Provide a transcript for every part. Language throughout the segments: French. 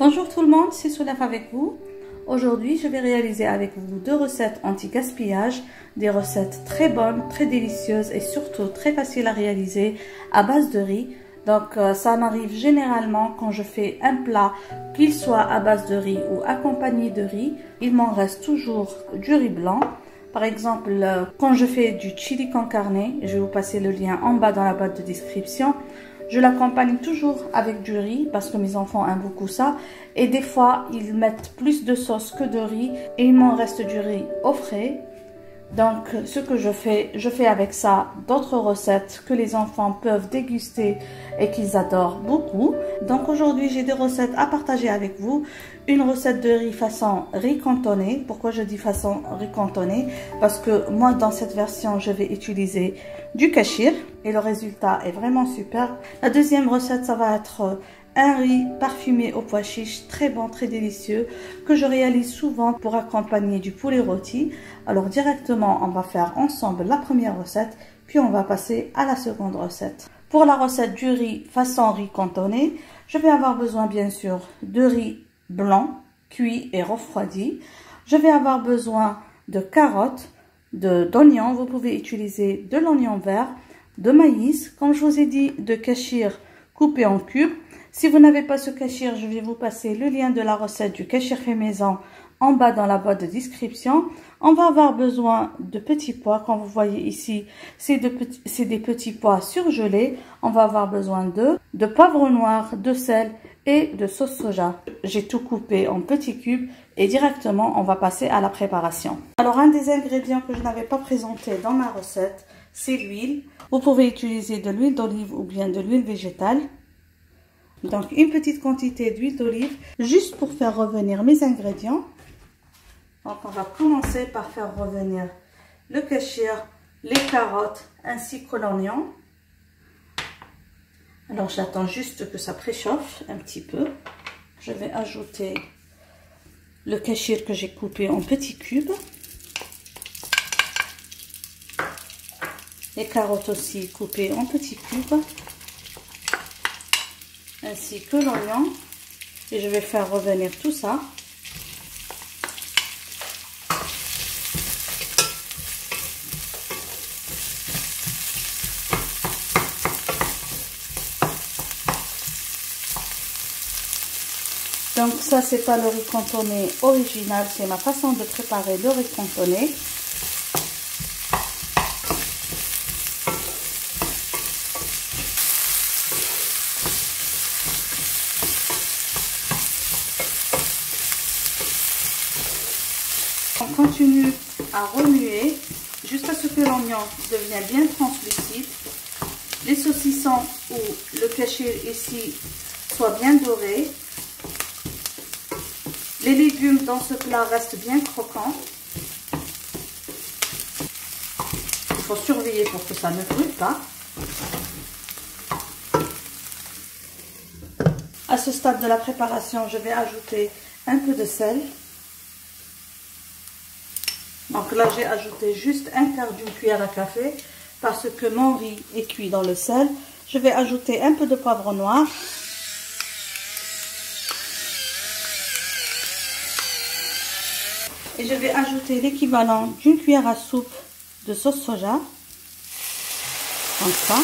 Bonjour tout le monde, c'est Soulef avec vous. Aujourd'hui, je vais réaliser avec vous deux recettes anti-gaspillage, des recettes très bonnes, très délicieuses et surtout très faciles à réaliser à base de riz. Donc ça m'arrive généralement quand je fais un plat, qu'il soit à base de riz ou accompagné de riz, il m'en reste toujours du riz blanc. Par exemple, quand je fais du chili con carne, je vais vous passer le lien en bas dans la boîte de description. Je l'accompagne toujours avec du riz parce que mes enfants aiment beaucoup ça. Et des fois, ils mettent plus de sauce que de riz et il m'en reste du riz au frais. Donc, ce que je fais avec ça d'autres recettes que les enfants peuvent déguster et qu'ils adorent beaucoup. Donc, aujourd'hui, j'ai deux recettes à partager avec vous. Une recette de riz façon riz cantonné. Pourquoi je dis façon riz cantonné? Parce que moi, dans cette version, je vais utiliser du cachir et le résultat est vraiment super. La deuxième recette, ça va être un riz parfumé au pois chiche, très bon, très délicieux, que je réalise souvent pour accompagner du poulet rôti. Alors directement, on va faire ensemble la première recette, puis on va passer à la seconde recette. Pour la recette du riz façon riz cantonné, je vais avoir besoin bien sûr de riz blanc, cuit et refroidi. Je vais avoir besoin de carottes, d'oignons, vous pouvez utiliser de l'oignon vert, de maïs, comme je vous ai dit, de cachir coupé en cubes. Si vous n'avez pas ce cachir, je vais vous passer le lien de la recette du cachir fait maison en bas dans la boîte de description. On va avoir besoin de petits pois, comme vous voyez ici, c'est des petits pois surgelés. On va avoir besoin de poivre noir, de sel et de sauce soja. J'ai tout coupé en petits cubes et directement on va passer à la préparation. Alors un des ingrédients que je n'avais pas présenté dans ma recette, c'est l'huile. Vous pouvez utiliser de l'huile d'olive ou bien de l'huile végétale. Donc une petite quantité d'huile d'olive, juste pour faire revenir mes ingrédients. Donc on va commencer par faire revenir le cachir, les carottes ainsi que l'oignon. Alors j'attends juste que ça préchauffe un petit peu. Je vais ajouter le cachir que j'ai coupé en petits cubes. Les carottes aussi coupées en petits cubes. Ainsi que l'oignon, et je vais faire revenir tout ça. Donc ça, c'est pas le riz cantonné original, c'est ma façon de préparer le riz cantonné. Continue à remuer jusqu'à ce que l'oignon devienne bien translucide, les saucissons ou le cachir ici soient bien dorés, les légumes dans ce plat restent bien croquants. Il faut surveiller pour que ça ne brûle pas. À ce stade de la préparation, je vais ajouter un peu de sel. Donc là, j'ai ajouté juste un quart d'une cuillère à café parce que mon riz est cuit dans le sel. Je vais ajouter un peu de poivre noir. Et je vais ajouter l'équivalent d'une cuillère à soupe de sauce soja. Comme ça.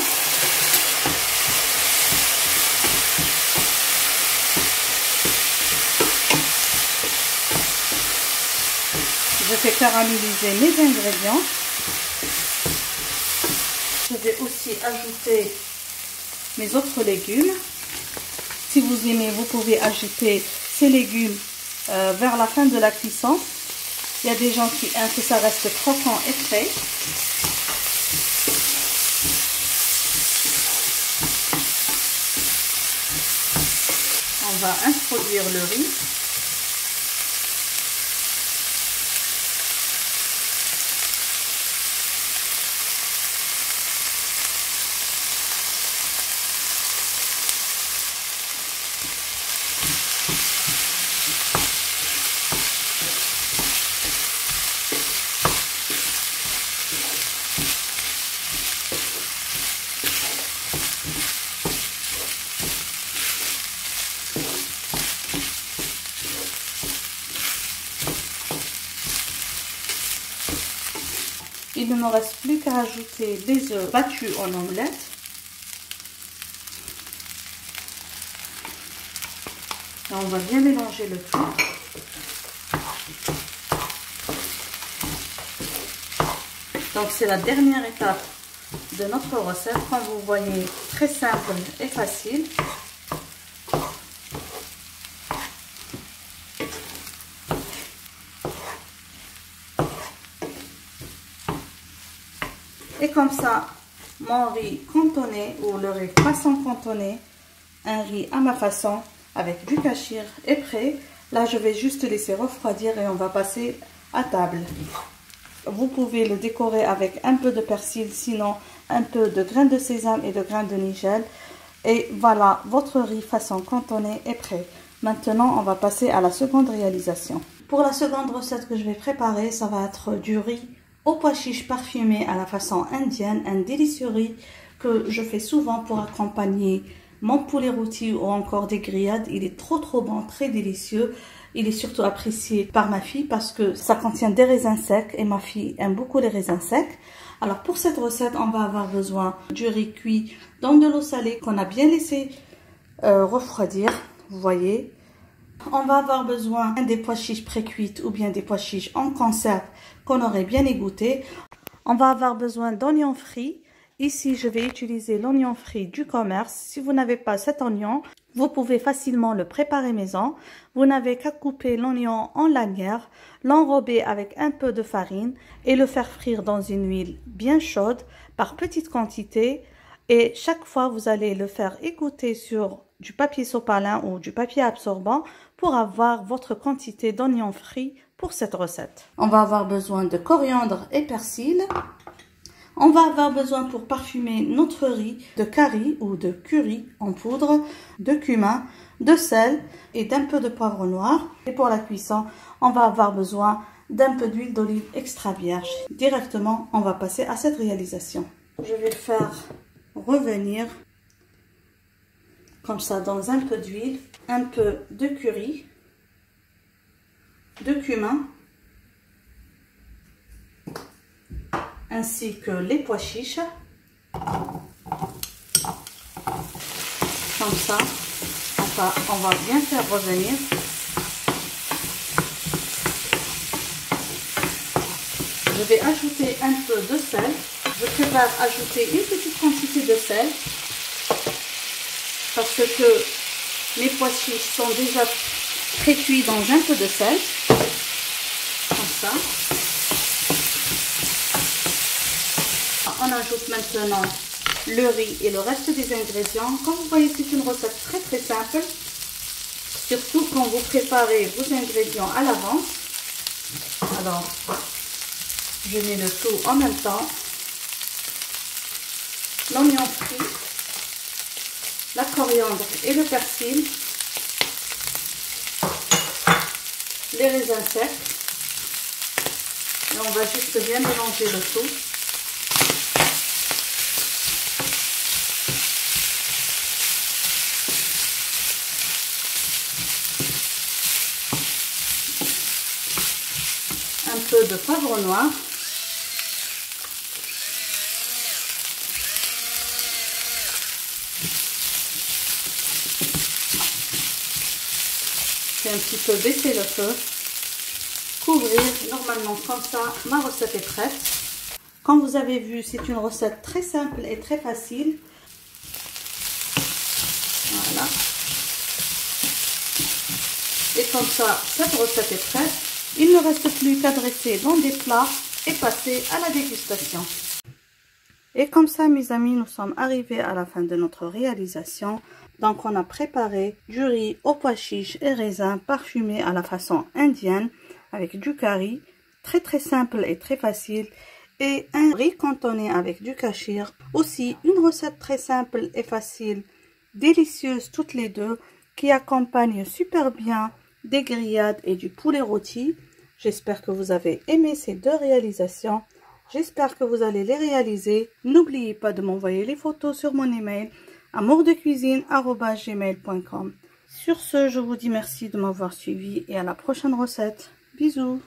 Je fais caraméliser mes ingrédients. Je vais aussi ajouter mes autres légumes. Si vous aimez, vous pouvez ajouter ces légumes vers la fin de la cuisson. Il y a des gens qui aiment que ça reste croquant et frais. va introduire le riz. Il ne me reste plus qu'à ajouter des œufs battus en omelette. Et on va bien mélanger le tout. Donc c'est la dernière étape de notre recette. Comme vous voyez, très simple et facile. Et comme ça, mon riz cantonné ou le riz façon cantonné, un riz à ma façon avec du cachir est prêt. Là, je vais juste laisser refroidir et on va passer à table. Vous pouvez le décorer avec un peu de persil, sinon un peu de graines de sésame et de graines de nigel. Et voilà, votre riz façon cantonné est prêt. Maintenant, on va passer à la seconde réalisation. Pour la seconde recette que je vais préparer, ça va être du riz au pois chiche parfumé à la façon indienne, un délicieux riz que je fais souvent pour accompagner mon poulet rôti ou encore des grillades. Il est trop bon, très délicieux. Il est surtout apprécié par ma fille parce que ça contient des raisins secs et ma fille aime beaucoup les raisins secs. Alors pour cette recette, on va avoir besoin du riz cuit dans de l'eau salée qu'on a bien laissé refroidir, vous voyez. On va avoir besoin des pois chiches pré-cuites ou bien des pois chiches en conserve qu'on aurait bien égoutté. On va avoir besoin d'oignons frits. Ici, je vais utiliser l'oignon frit du commerce. Si vous n'avez pas cet oignon, vous pouvez facilement le préparer maison. Vous n'avez qu'à couper l'oignon en lanières, l'enrober avec un peu de farine et le faire frire dans une huile bien chaude par petite quantité. Et chaque fois, vous allez le faire égoutter sur du papier sopalin ou du papier absorbant pour avoir votre quantité d'oignons frits pour cette recette. On va avoir besoin de coriandre et persil. On va avoir besoin pour parfumer notre riz de curry ou de curry en poudre, de cumin, de sel et d'un peu de poivre noir. Et pour la cuisson, on va avoir besoin d'un peu d'huile d'olive extra vierge. Directement, on va passer à cette réalisation. Je vais faire revenir comme ça dans un peu d'huile, un peu de curry, de cumin, ainsi que les pois chiches, comme ça, on va bien faire revenir. Je vais ajouter un peu de sel, je prépare à ajouter une petite quantité de sel, parce que mes pois chiches sont déjà pré-cuits dans un peu de sel, comme ça. On ajoute maintenant le riz et le reste des ingrédients. Comme vous voyez, c'est une recette très simple, surtout quand vous préparez vos ingrédients à l'avance. Alors, je mets le tout en même temps, l'oignon frit, la coriandre et le persil, les raisins secs, et on va juste bien mélanger le tout. Un peu de poivre noir. Un petit peu baisser le feu, couvrir, normalement comme ça ma recette est prête. Comme vous avez vu, c'est une recette très simple et très facile. Voilà, et comme ça cette recette est prête. Il ne reste plus qu'à dresser dans des plats et passer à la dégustation. Et comme ça, mes amis, nous sommes arrivés à la fin de notre réalisation. Donc, on a préparé du riz aux pois chiches et raisins parfumés à la façon indienne avec du curry. Très, très simple et très facile. Et un riz cantonné avec du cachir. Aussi, une recette très simple et facile, délicieuse toutes les deux, qui accompagne super bien des grillades et du poulet rôti. J'espère que vous avez aimé ces deux réalisations. J'espère que vous allez les réaliser. N'oubliez pas de m'envoyer les photos sur mon email amourdecuisine@gmail.com. Sur ce, je vous dis merci de m'avoir suivi et à la prochaine recette. Bisous.